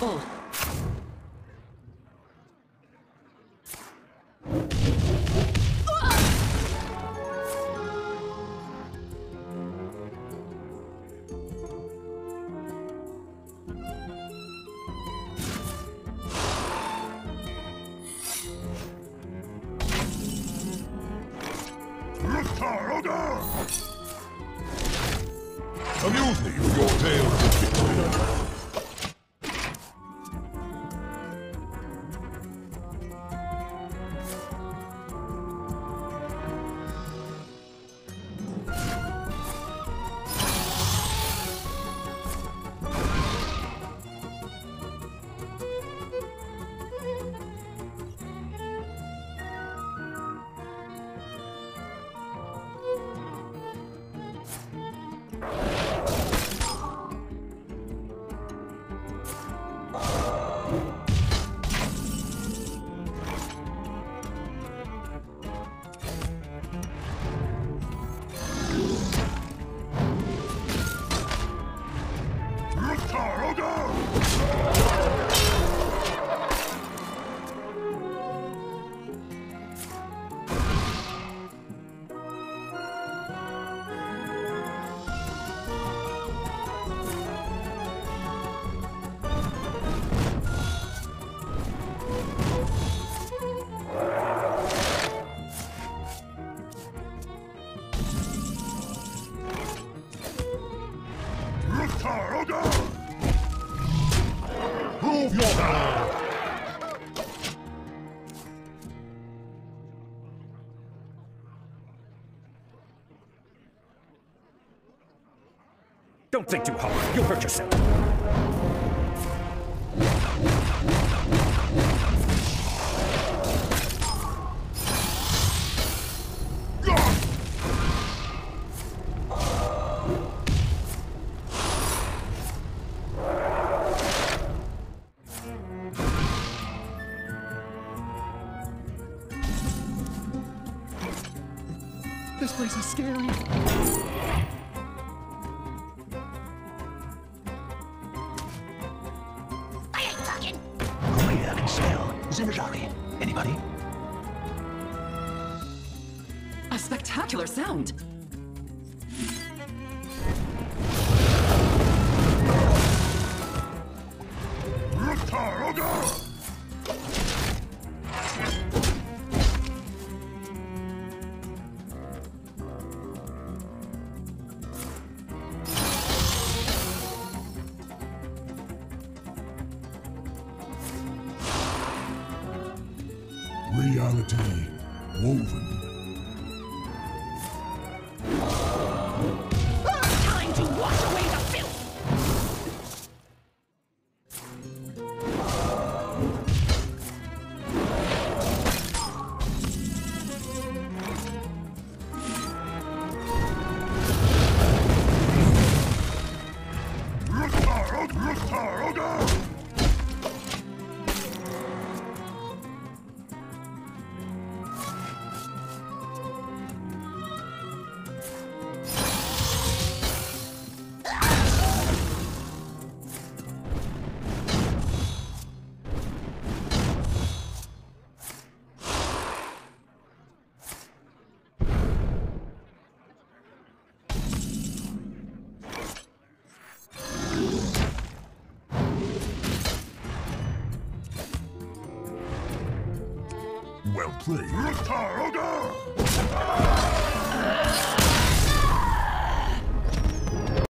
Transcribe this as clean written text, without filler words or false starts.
full. Amuse me with your tales. Don't think too hard. You'll hurt yourself. This place is scary. Anybody? A spectacular sound. Reality woven. Time to wash away the filth. Well played.